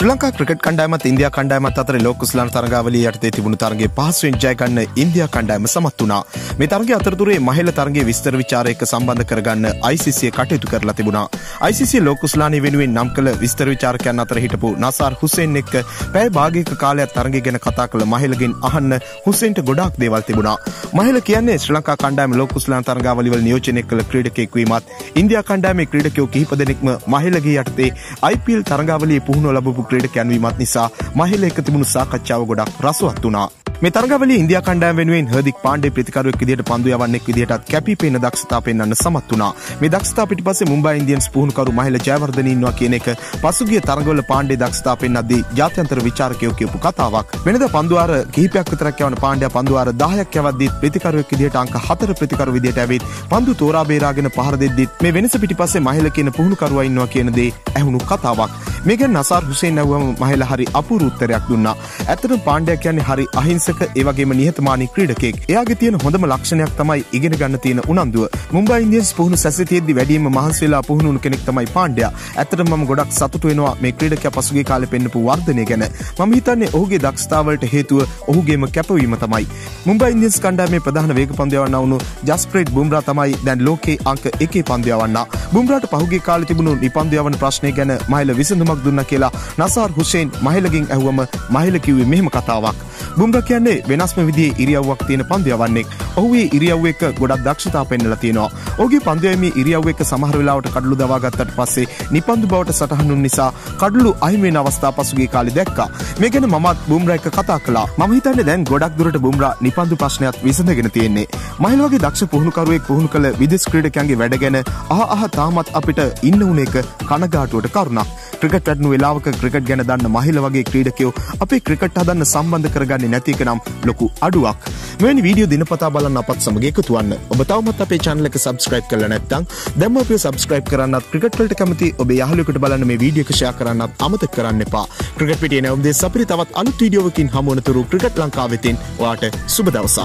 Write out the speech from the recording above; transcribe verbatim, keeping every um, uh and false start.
Sri Lanka cricket කණ්ඩායමත් India කණ්ඩායමත් අතර ලෝක කුසලාන තරගාවලිය යටතේ තිබුණු තරගයේ පහසුවෙන් ජය ගන්න ඉන්දියා කණ්ඩායම සමත් වුණා. මේ තරගයේ අතරතුරේ මහේල තරගයේ විස්තර විචාරය එක්ක සම්බන්ධ කරගන්න I C C කටයුතු කරලා තිබුණා. I C C ලෝක කුසලානී වෙනුවෙන් නම් කළ විස්තර විචාරකයන් අතර හිටපු නසාර් හුසෙන් එක්ක පැය භාගයක කාලයක් තරගය ගැන කතා කළ මහේලගෙන් අහන්න හුසෙන්ට ගොඩාක් දේවල් තිබුණා. මහේල කියන්නේ ශ්‍රී ලංකා කණ්ඩායම ලෝක කුසලාන තරගාවලිය වල නියෝජනය කළ ක්‍රීඩකයෙක් වීමත් ඉන්දියා කණ්ඩායමේ ක්‍රීඩකයෝ කිහිප දෙනෙක්ම මහේලගේ යටතේ I P L තරගාවලියේ පුහුණුව ලැබපු ක්‍රීඩකයන්වීමත් නිසා මහේල එක්ක තිබුණු සාකච්ඡාව ගොඩක් රසවත් වුණා. මේ තරගාවලියේ ඉන්දියා කණ්ඩායම වෙනුවෙන් හර්දික් පාණ්ඩේ ප්‍රතිකාරයක් විදියට පන්දු යවන්නෙක් විදියටත් කැපී පෙනෙන දක්ෂතාව පෙන්වන්න සමත් වුණා. මේ දක්ෂතාව පිටිපස්සේ මුම්බායි ඉන්දියන්ස් පුහුණුකරු මහේල ජයවර්ධන ඉන්නවා කියන එක පසුගිය තරගවල පාණ්ඩේ දක්ෂතාව පෙන්වද්දී ජාත්‍යන්තර විචාරකයෝ කියපු කතාවක්. වෙනදා පන්දු වාර කිහිපයක් විතරක් යවන පාණ්ඩයා පන්දු වාර දහයක් යවද්දී ප්‍රතිකාරයක් විදියට අංක හතර ප්‍රතිකාර විදියට ඇවිත් පන්දු තෝරා බේරාගෙන පහර දෙද්දී මේ වෙනස පිටිපස්සේ මහේල කියන පුහුණුකරුවා ඉන්නවා කියන දේ ඇහුණු කතාවක්. මේ ගැන නසාර් හුසෙන් නැවුවම මහේල හරි අපූර්ව උත්තරයක් දුන්නා. ඇත්තටම පාණ්ඩයා කියන්නේ හරි අහිංසක ඒ වගේම නිහතමානී ක්‍රීඩකයෙක්. එයාගේ තියෙන හොඳම ලක්ෂණයක් තමයි ඉගෙන ගන්න තියෙන උනන්දුව. මුම්බායි ඉන්දියන්ස් පුහුණු සැසෙතියෙද්දි වැඩිම මහන්සි වෙලා පුහුණු වුණු කෙනෙක් තමයි පාණ්ඩයා. ඇත්තටම මම ගොඩක් සතුටු වෙනවා මේ ක්‍රීඩකයා පසුගිය කාලේ පෙන්නපු වර්ධනය ගැන. මම හිතන්නේ ඔහුගේ දක්ෂතාව වලට හේතුව ඔහුගේම කැපවීම තමයි. මුම්බායි ඉන්දියන්ස් කණ්ඩායමේ ප්‍රධාන වේග පන්දු යවන්නා වුණු ජස්ප්‍රීත් බුම්රා තමයි දැන් ලෝකේ අංක එකේ පන්දු යවන්නා. බුම්රාට පහුගිය කාලේ තිබුණු නිපන්දු යවන ප්‍රශ්නය ගැන මහේල විසඳුම දුන්න කියලා නසාර් හුසෙන් මහේලගෙන් ඇහුවම මහේල කිව්වේ මෙහෙම කතාවක්. බුම්රා කියන්නේ වෙනස්ම විදිහේ ඉරියව්වක් තියෙන පන්දු යවන්නෙක්. ඔහුගේ ඉරියව් එක ගොඩක් දක්ෂතාව පෙන්වලා තියෙනවා. ඔහුගේ පන්දු යැමී ඉරියව් එක සමහර වෙලාවට කඩළු දවා ගත්තට පස්සේ නිපන්දු බවට සටහන් වුන නිසා කඩළු අහිමි වෙන අවස්ථා පසුගිය කාලේ දැක්කා. මේ ගැන මමත් බුම්රා එක්ක කතා කළා. මම හිතන්නේ දැන් ගොඩක් දුරට බුම්රා නිපන්දු ප්‍රශ්නයත් විසඳගෙන තියෙන්නේ. මහේල වගේ දක්ෂ පුහුණුකරුවෙක් පුහුණු කළ විදේශ ක්‍රීඩකයන්ගේ වැඩ ගැන අහ අහ තාමත් අපිට ඉන්න උන එක කනගාටුවට කරුණක්. ක්‍රිකට් වැඩුණු වෙලාවක ක්‍රිකට් ගැන දන්න මහේල වගේ ක්‍රීඩකයෝ අපේ ක්‍රිකට් හදන්න සම්බන්ධ කරගන්නේ නැති එක නම් ලොකු අඩුවක්. මෙවැනි වීඩියෝ දිනපතා බලන්න අපත් සමග එකතු වන්න. ඔබ තවමත් අපේ channel එක subscribe කරලා නැත්නම් දැන්ම අපිව subscribe කරන්නත් ක්‍රිකට් වලට කැමති ඔබේ යහළුවෙකුට බලන්න මේ වීඩියෝ එක share කරන්නත් අමතක කරන්න එපා. ක්‍රිකට් පිටියේ නැවුම් දෙස් අපිට තවත් අලුත් වීඩියෝවකින් හමු වෙනතුරු ක්‍රිකට් ලංකාව වෙතින් ඔයාට සුබ දවසක්.